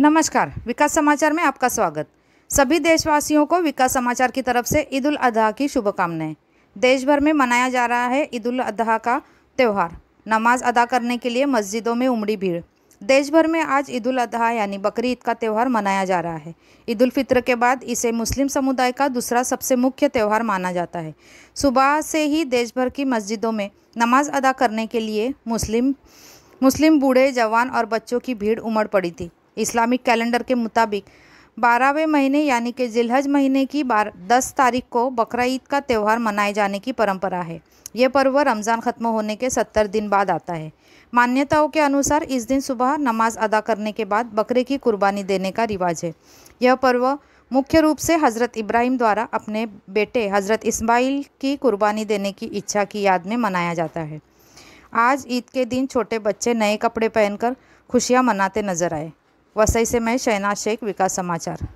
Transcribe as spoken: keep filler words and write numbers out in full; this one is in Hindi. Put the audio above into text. नमस्कार, विकास समाचार में आपका स्वागत। सभी देशवासियों को विकास समाचार की तरफ से ईद उल अढ़ा की शुभकामनाएं। देश भर में मनाया जा रहा है ईद उल अढ़ा का त्यौहार। नमाज अदा करने के लिए मस्जिदों में उमड़ी भीड़। देश भर में आज ईद उल अढ़ा यानी बकरीद का त्यौहार मनाया जा रहा है। ईद उल फितर के बाद इसे मुस्लिम समुदाय का दूसरा सबसे मुख्य त्यौहार माना जाता है। सुबह से ही देश भर की मस्जिदों में नमाज अदा करने के लिए मुस्लिम मुस्लिम बूढ़े, जवान और बच्चों की भीड़ उमड़ पड़ी थी। इस्लामिक कैलेंडर के मुताबिक बारहवें महीने यानी कि जिल्हज महीने की बार दस तारीख को बकरीद का त्यौहार मनाए जाने की परंपरा है। यह पर्व रमज़ान ख़त्म होने के सत्तर दिन बाद आता है। मान्यताओं के अनुसार इस दिन सुबह नमाज अदा करने के बाद बकरे की कुर्बानी देने का रिवाज है। यह पर्व मुख्य रूप से हज़रत इब्राहिम द्वारा अपने बेटे हज़रत इस्माईल की कुर्बानी देने की इच्छा की याद में मनाया जाता है। आज ईद के दिन छोटे बच्चे नए कपड़े पहनकर खुशियाँ मनाते नजर आए। वसई से मैं शैनाज शेख, विकास समाचार।